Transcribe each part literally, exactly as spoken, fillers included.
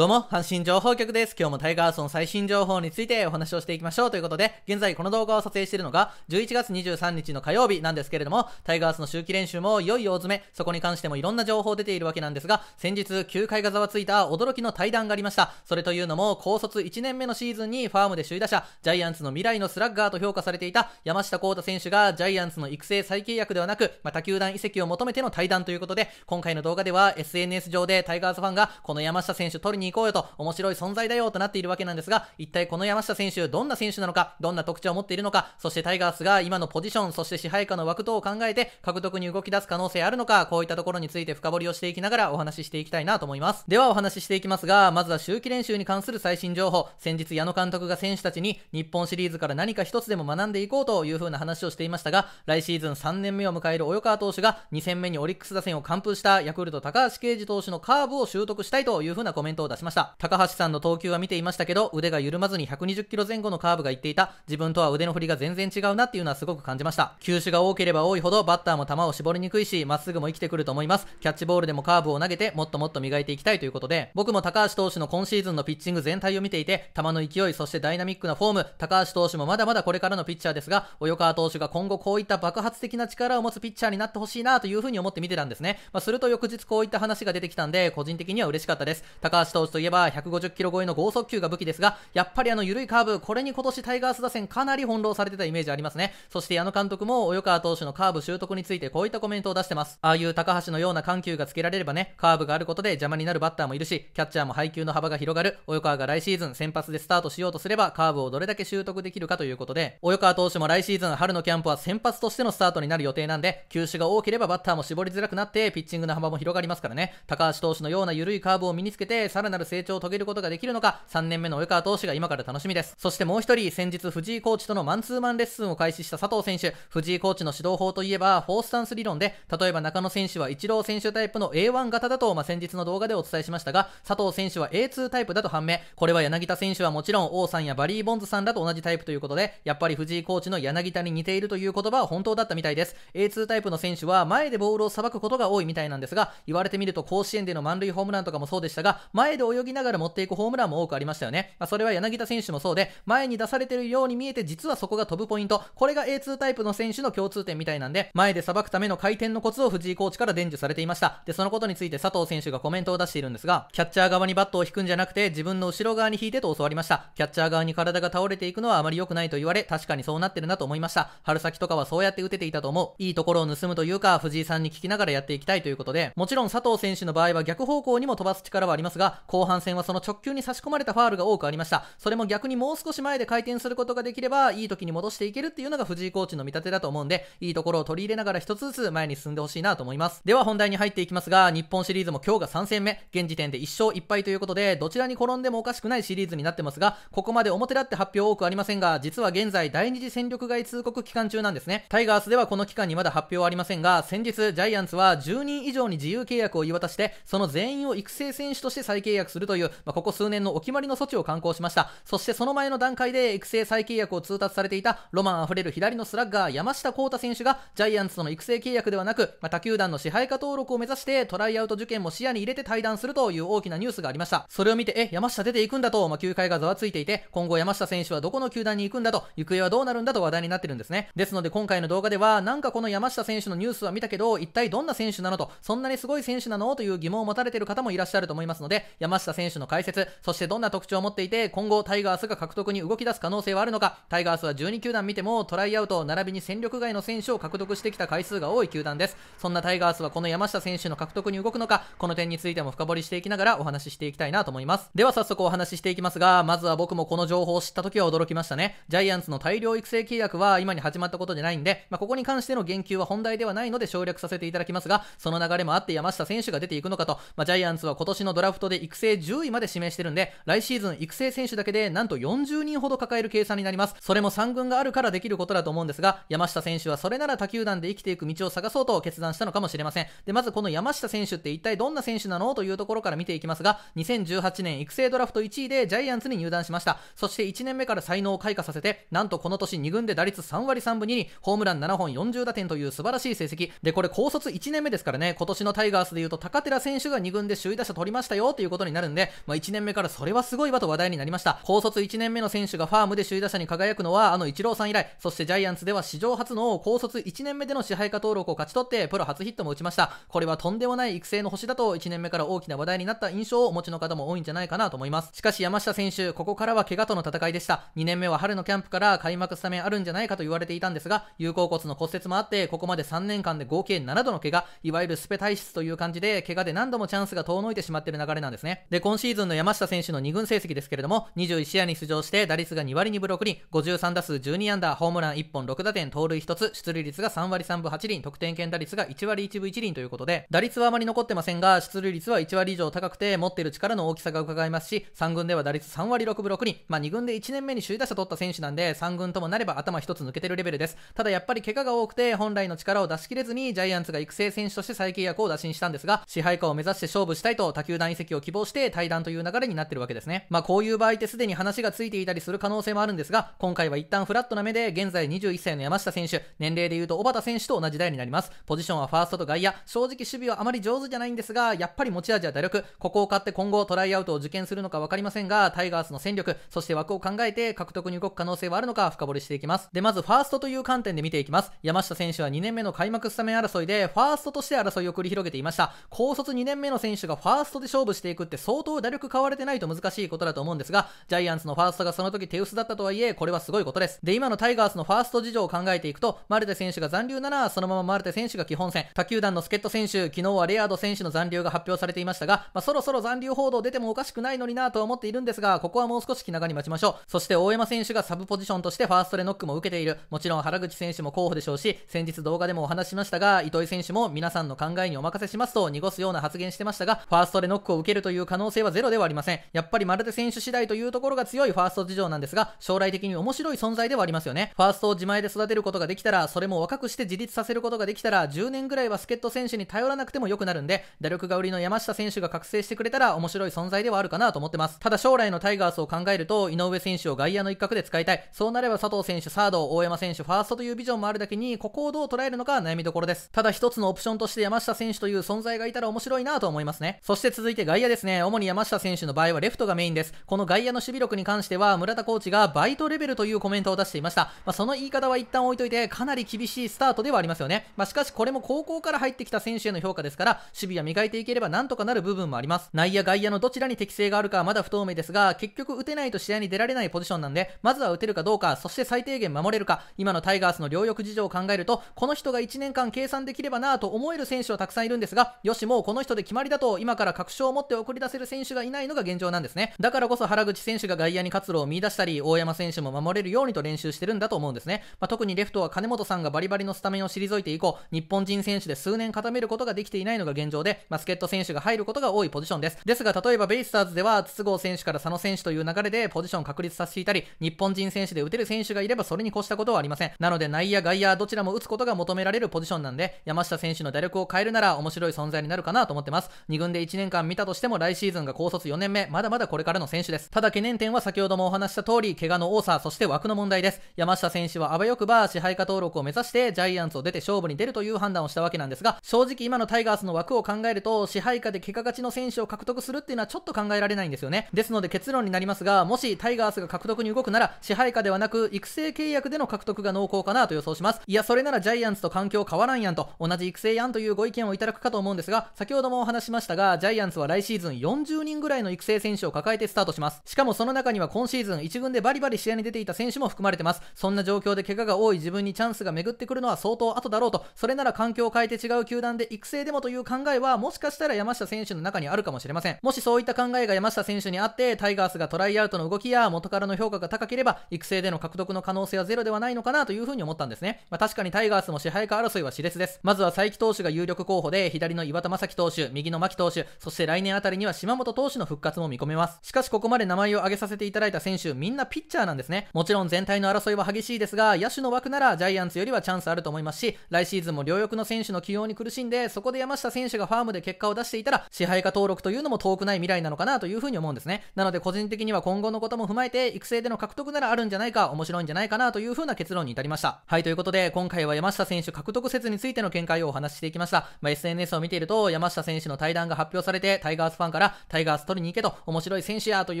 どうも、阪神情報局です。今日もタイガースの最新情報についてお話をしていきましょうということで、現在この動画を撮影しているのがじゅういちがつにじゅうさんにちの火曜日なんですけれども、タイガースの秋季練習もいよいよ大詰め、そこに関してもいろんな情報出ているわけなんですが、先日球界がざわついた驚きの対談がありました。それというのも、高卒いちねんめのシーズンにファームで首位打者、ジャイアンツの未来のスラッガーと評価されていた山下幸太選手がジャイアンツの育成再契約ではなく、また他球団移籍を求めての対談ということで、今回の動画では エスエヌエス 上でタイガースファンがこの山下選手取りに行こうよと面白い存在だよとなっているわけなんですが、一体この山下選手どんな選手なのか、どんな特徴を持っているのか、そしてタイガースが今のポジション、そして支配下の枠等を考えて獲得に動き出す可能性あるのか、こういったところについて深掘りをしていきながらお話ししていきたいなと思います。ではお話ししていきますが、まずは秋季練習に関する最新情報。先日矢野監督が選手たちに日本シリーズから何か一つでも学んでいこうという風な話をしていましたが、来シーズンさんねんめを迎える及川投手がにせんめにオリックス打線を完封したヤクルト高橋奎二投手のカーブを習得したいという風なコメントを出しました。高橋さんの投球は見ていましたけど、腕が緩まずにひゃくにじゅっキロ前後のカーブがいっていた。自分とは腕の振りが全然違うなっていうのはすごく感じました。球種が多ければ多いほどバッターも球を絞りにくいし、まっすぐも生きてくると思います。キャッチボールでもカーブを投げてもっともっと磨いていきたいということで、僕も高橋投手の今シーズンのピッチング全体を見ていて、球の勢い、そしてダイナミックなフォーム、高橋投手もまだまだこれからのピッチャーですが、及川投手が今後こういった爆発的な力を持つピッチャーになってほしいなというふうに思って見てたんですね。まあ、すると翌日こういった話が出てきたんで、個人的には嬉しかったです。高橋投手といえばひゃくごじゅっキロ超えの剛速球が武器ですが、やっぱりあの緩いカーブ、これに今年タイガース打線かなり翻弄されてたイメージありますね。そして矢野監督も及川投手のカーブ習得についてこういったコメントを出してます。ああいう高橋のような緩急がつけられればね、カーブがあることで邪魔になるバッターもいるし、キャッチャーも配球の幅が広がる。及川が来シーズン先発でスタートしようとすれば、カーブをどれだけ習得できるかということで、及川投手も来シーズン春のキャンプは先発としてのスタートになる予定なんで、球種が多ければバッターも絞りづらくなってピッチングの幅も広がりますからね。高橋投手のような緩いカーブを身につけてさらなる成長を遂げることができるのか、さんねんめの及川投手が今から楽しみです。そしてもう一人、先日藤井コーチとのマンツーマンレッスンを開始した佐藤選手。藤井コーチの指導法といえばフォースタンス理論で、例えば中野選手はイチロー選手タイプの エーワン 型だと、まあ、先日の動画でお伝えしましたが、佐藤選手は エーツー タイプだと判明。これは柳田選手はもちろん王さんやバリー・ボンズさんらと同じタイプということで、やっぱり藤井コーチの柳田に似ているという言葉は本当だったみたいです。 エーツー タイプの選手は前でボールを捌くことが多いみたいなんですが、言われてみると甲子園での満塁ホームランとかもそうでしたが、前で泳ぎながら持っていくホームランも多くありましたよね。まあ、それは柳田選手もそうで、前に出されているように見えて実はそこが飛ぶポイント、これが エーツー タイプの選手の共通点みたいなんで、前で捌くための回転のコツを藤井コーチから伝授されていました。でそのことについて佐藤選手がコメントを出しているんですが、キャッチャー側にバットを引くんじゃなくて自分の後ろ側に引いてと教わりました。キャッチャー側に体が倒れていくのはあまり良くないと言われ、確かにそうなってるなと思いました。春先とかはそうやって打てていたと思う。いいところを盗むというか、藤井さんに聞きながらやっていきたいということで、もちろん佐藤選手の場合は逆方向にも飛ばす力はありますが、後半戦はその直球に差し込まれたファールが多くありました。それも逆にもう少し前で回転することができればいい時に戻していけるっていうのが藤井コーチの見立てだと思うんで、いいところを取り入れながら一つずつ前に進んでほしいなと思います。では本題に入っていきますが、日本シリーズも今日がさんせんめ、現時点でいっしょういっぱいということで、どちらに転んでもおかしくないシリーズになってますが、ここまで表立って発表多くありませんが、実は現在第二次戦力外通告期間中なんですね。タイガースではこの期間にまだ発表はありませんが、先日ジャイアンツはじゅうにんいじょうに自由契約を言い渡して、その全員を育成選手として再契約するという、まあ、ここ数年のお決まりの措置を敢行しました。そしてその前の段階で育成再契約を通達されていたロマンあふれる左のスラッガー山下幸太選手がジャイアンツとの育成契約ではなく、まあ、他球団の支配下登録を目指してトライアウト受験も視野に入れて対談するという大きなニュースがありました。それを見てえ山下出ていくんだと、まあ、球界がざわついていて、今後山下選手はどこの球団に行くんだと、行方はどうなるんだと話題になってるんですね。ですので今回の動画では、なんかこの山下選手のニュースは見たけど一体どんな選手なのと、そんなにすごい選手なのという疑問を持たれている方もいらっしゃると思いますので、山下選手の解説、そしてどんな特徴を持っていて今後タイガースが獲得に動き出す可能性はあるのか、タイガースはじゅうにきゅうだん見てもトライアウト並びに戦力外の選手を獲得してきた回数が多い球団です。そんなタイガースはこの山下選手の獲得に動くのか、この点についても深掘りしていきながらお話ししていきたいなと思います。では早速お話ししていきますが、まずは僕もこの情報を知った時は驚きましたね。ジャイアンツの大量育成契約は今に始まったことじゃないんで、まあ、ここに関しての言及は本題ではないので省略させていただきますが、その流れもあって山下選手が出ていくのかと、まあ、ジャイアンツは今年のドラフトで育成じゅういまで指名してるんで、来シーズン育成選手だけでなんとよんじゅうにんほど抱える計算になります。それもさんぐんがあるからできることだと思うんですが、山下選手はそれなら他球団で生きていく道を探そうと決断したのかもしれません。でまずこの山下選手って一体どんな選手なのというところから見ていきますが、にせんじゅうはちねん育成ドラフトいちいでジャイアンツに入団しました。そしていちねんめから才能を開花させて、なんとこの年にぐんで打率さんわりさんぶにり、ホームランななほんよんじゅうだてんという素晴らしい成績で、これ高卒いちねんめですからね。今年のタイガースでいうと高寺選手がにぐんで首位打者取りましたよということにになるんで、まあ、いちねんめからそれはすごいわと話題になりました。高卒いちねんめの選手がファームで首位打者に輝くのはあのイチローさん以来、そしてジャイアンツでは史上初の高卒いちねんめでの支配下登録を勝ち取ってプロ初ヒットも打ちました。これはとんでもない育成の星だといちねんめから大きな話題になった印象をお持ちの方も多いんじゃないかなと思います。しかし山下選手、ここからは怪我との戦いでした。にねんめは春のキャンプから開幕スタメンあるんじゃないかと言われていたんですが、有鉤骨の骨折もあって、ここまでさんねんかんで合計ななどの怪我、いわゆるスペ体質という感じで、怪我で何度もチャンスが遠のいてしまっている流れなんですね。で、今シーズンの山下選手のにぐん成績ですけれども、にじゅういちしあいに出場して、打率がにわりにぶろくりん、ごじゅうさんだすうじゅうにあんだー、ホームランいっぽんろくだてん、盗塁ひとつ、出塁率がさんわりさんぶはちりん、得点圏打率がいちわりいちぶいちりんということで、打率はあまり残ってませんが、出塁率はいちわり以上高くて、持っている力の大きさが伺えますし、さんぐんでは打率さんわりろくぶろくりん、まあにぐんでいちねんめに首位打者取った選手なんで、さんぐんともなれば頭ひとつ抜けてるレベルです。ただやっぱり怪我が多くて、本来の力を出し切れずに、ジャイアンツが育成選手として再契約を打診したんですが、支配下を目指して勝負したいと他球団移籍を希望して退団という流れになってるわけですね。まあこういう場合ってすでに話がついていたりする可能性もあるんですが、今回は一旦フラットな目で現在にじゅういっさいの山下選手、年齢でいうと小畑選手と同じ代になります。ポジションはファーストと外野、正直守備はあまり上手じゃないんですが、やっぱり持ち味は打力。ここを勝って今後トライアウトを受験するのか分かりませんが、タイガースの戦力、そして枠を考えて獲得に動く可能性はあるのか深掘りしていきます。で、まずファーストという観点で見ていきます。山下選手はにねんめの開幕スタメン争いでファーストとして争いを繰り広げていました。高卒にねんめの選手がファーストで勝負していくって相当打力買われてないと難しいことだと思うんですが、ジャイアンツのファーストがその時手薄だったとはいえ、これはすごいことです。で、今のタイガースのファースト事情を考えていくと、マルテ選手が残留ならそのままマルテ選手が基本戦、他球団の助っ人選手、昨日はレアード選手の残留が発表されていましたが、まあ、そろそろ残留報道出てもおかしくないのになぁとは思っているんですが、ここはもう少し気長に待ちましょう。そして大山選手がサブポジションとしてファーストでノックも受けている。もちろん原口選手も候補でしょうし、先日動画でもお話しましたが、糸井選手も皆さんの考えにお任せしますと濁すような発言してましたが、ファーストでノックを受けるという可能性はゼロではありません。やっぱりマルテ選手次第というところが強いファースト事情なんですが、将来的に面白い存在ではありますよね。ファーストを自前で育てることができたら、それも若くして自立させることができたら、じゅうねんぐらいは助っ人選手に頼らなくても良くなるんで、打力が売りの山下選手が覚醒してくれたら面白い存在ではあるかなと思ってます。ただ将来のタイガースを考えると、井上選手を外野の一角で使いたい。そうなれば佐藤選手サード、大山選手ファーストというビジョンもあるだけに、ここをどう捉えるのか悩みどころです。ただ一つのオプションとして山下選手という存在がいたら面白いなと思いますね。そして続いて外野ですね。主に山下選手の場合はレフトがメインです。この外野の守備力に関しては村田コーチがバイトレベルというコメントを出していました。まあ、その言い方は一旦置いといて、かなり厳しいスタートではありますよね。まあ、しかしこれも高校から入ってきた選手への評価ですから、守備は磨いていければなんとかなる部分もあります。内野外野のどちらに適性があるかはまだ不透明ですが、結局打てないと試合に出られないポジションなんで、まずは打てるかどうか、そして最低限守れるか、今のタイガースの両翼事情を考えると、この人がいちねんかん計算できればなぁと思える選手はたくさんいるんですが、よしもうこの人で決まりだと今から確証を持って送り出せる選手がいないのが現状なんですね。だからこそ原口選手が外野に活路を見出したり、大山選手も守れるようにと練習してるんだと思うんですね。まあ、特にレフトは金本さんがバリバリのスタメンを退いて以降、日本人選手で数年固めることができていないのが現状で、まあ、助っ人選手が入ることが多いポジションです。ですが例えばベイスターズでは筒香選手から佐野選手という流れでポジション確立させていたり、日本人選手で打てる選手がいればそれに越したことはありません。なので内野外野どちらも打つことが求められるポジションなんで、山下選手の打力を変えるなら面白い存在になるかなと思ってます。にぐんでいちねんかん見たとしても来シーズンが高卒よねんめ、まだまだこれからの選手です。ただ懸念点は先ほどもお話した通り、怪我の多さ、そして枠の問題です。山下選手はあわよくば支配下登録を目指してジャイアンツを出て勝負に出るという判断をしたわけなんですが、正直今のタイガースの枠を考えると、支配下で怪我がちの選手を獲得するっていうのはちょっと考えられないんですよね。ですので結論になりますが、もしタイガースが獲得に動くなら支配下ではなく育成契約での獲得が濃厚かなと予想します。いやそれならジャイアンツと環境変わらんやんと、同じ育成やんというご意見をいただくかと思うんですが、先ほどもお話しましたが、ジャイアンツは来シーズンよんじゅうにんぐらいの育成選手を抱えてスタートします。しかもその中には今シーズンいちぐんでバリバリ試合に出ていた選手も含まれてます。そんな状況で怪我が多い自分にチャンスが巡ってくるのは相当後だろうと、それなら環境を変えて違う球団で育成でもという考えはもしかしたら山下選手の中にあるかもしれません。もしそういった考えが山下選手にあって、タイガースがトライアウトの動きや元からの評価が高ければ育成での獲得の可能性はゼロではないのかなというふうに思ったんですね。まあ、確かにタイガースも支配下争いは熾烈です。まずは才木投手が有力候補で、左の岩田正樹投手、右の牧投手、そして来年あたりには島本投手の復活も見込めます。しかしここまで名前を挙げさせていただいた選手みんなピッチャーなんですね。もちろん全体の争いは激しいですが、野手の枠ならジャイアンツよりはチャンスあると思いますし、来シーズンも両翼の選手の起用に苦しんで、そこで山下選手がファームで結果を出していたら支配下登録というのも遠くない未来なのかなというふうに思うんですね。なので個人的には今後のことも踏まえて育成での獲得ならあるんじゃないか、面白いんじゃないかなというふうな結論に至りました。はい、ということで今回は山下選手獲得説についての見解をお話ししていきました。まあ、エスエヌエス を見ていると山下選手の退団が発表されてタイガースファンンからタイガース取りに行けと面白い選手やとい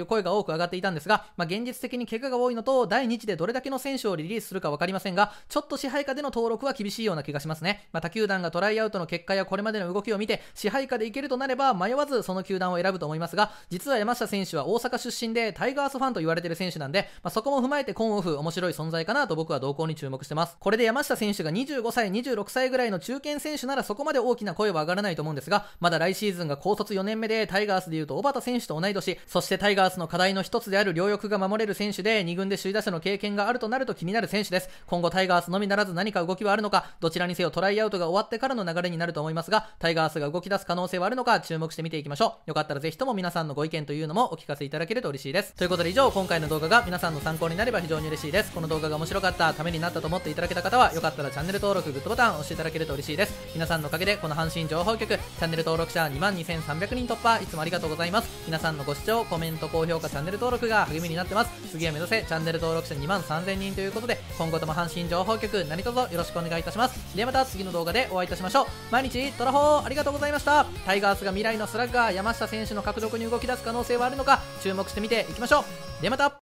う声が多く上がっていたんですが、まあ、現実的に怪我が多いのとだいに次でどれだけの選手をリリースするか分かりませんが、ちょっと支配下での登録は厳しいような気がしますね。まあ、他球団がトライアウトの結果やこれまでの動きを見て支配下でいけるとなれば迷わずその球団を選ぶと思いますが、実は山下選手は大阪出身でタイガースファンと言われている選手なんで、まあ、そこも踏まえて今オフ面白い存在かなと僕は動向に注目してます。これで山下選手がにじゅうごさいにじゅうろくさいぐらいの中堅選手ならそこまで大きな声は上がらないと思うんですが、まだ来シーズンが高卒よねんめでタイガースでいうと小畑選手と同い年、そしてタイガースの課題の一つである両翼が守れる選手でに軍で首位打者の経験があるとなると気になる選手です。今後タイガースのみならず何か動きはあるのか、どちらにせよトライアウトが終わってからの流れになると思いますが、タイガースが動き出す可能性はあるのか注目して見ていきましょう。よかったらぜひとも皆さんのご意見というのもお聞かせいただけると嬉しいです。ということで以上、今回の動画が皆さんの参考になれば非常に嬉しいです。この動画が面白かった、ためになったと思っていただけた方はよかったらチャンネル登録、グッドボタンを押していただけると嬉しいです。皆さんのおかげでこの阪神情報局チャンネル登録者にまんにせんさんびゃくにん突破、いつもありがとうございます。皆さんのご視聴、コメント、高評価、チャンネル登録が励みになってます。次は目指せチャンネル登録者にまんさんぜんにんということで、今後とも阪神情報局何卒よろしくお願いいたします。ではまた次の動画でお会いいたしましょう。毎日トラホーありがとうございました。タイガースが未来のスラッガー山下選手の獲得に動き出す可能性はあるのか注目してみていきましょう。ではまた。